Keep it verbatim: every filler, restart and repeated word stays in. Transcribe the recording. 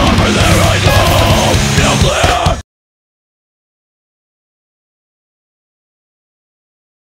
Over there I go.